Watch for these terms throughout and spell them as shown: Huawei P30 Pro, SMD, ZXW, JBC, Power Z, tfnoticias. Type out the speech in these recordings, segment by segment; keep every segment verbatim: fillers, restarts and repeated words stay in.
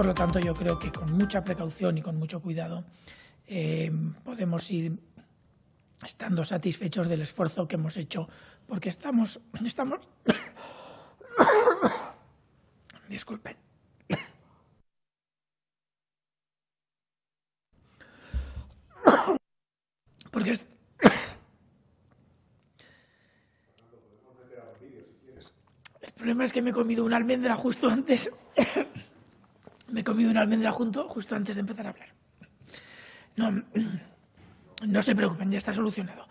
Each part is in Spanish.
Por lo tanto, yo creo que con mucha precaución y con mucho cuidado eh, podemos ir estando satisfechos del esfuerzo que hemos hecho, porque estamos, estamos disculpen, porque es, el problema es que me he comido una almendra justo antes, me he comido una almendra junto, justo antes de empezar a hablar. No, no se preocupen, ya está solucionado.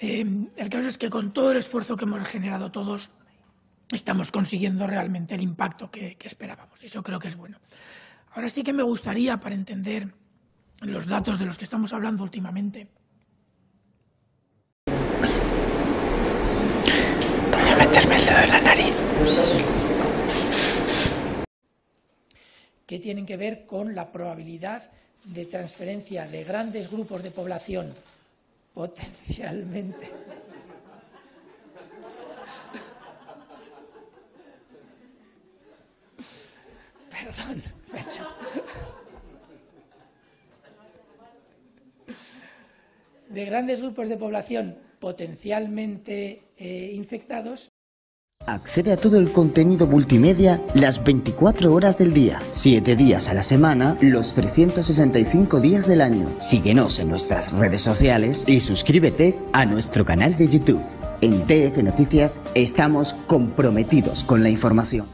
Eh, el caso es que con todo el esfuerzo que hemos generado todos, estamos consiguiendo realmente el impacto que, que esperábamos. Eso creo que es bueno. Ahora sí que me gustaría, para entender los datos de los que estamos hablando últimamente, voy a meterme el dedo en la nariz, que tienen que ver con la probabilidad de transferencia de grandes grupos de población potencialmente perdón, me he hecho... de grandes grupos de población potencialmente eh, infectados. Accede a todo el contenido multimedia las veinticuatro horas del día, siete días a la semana, los trescientos sesenta y cinco días del año. Síguenos en nuestras redes sociales y suscríbete a nuestro canal de YouTube. En T F Noticias estamos comprometidos con la información.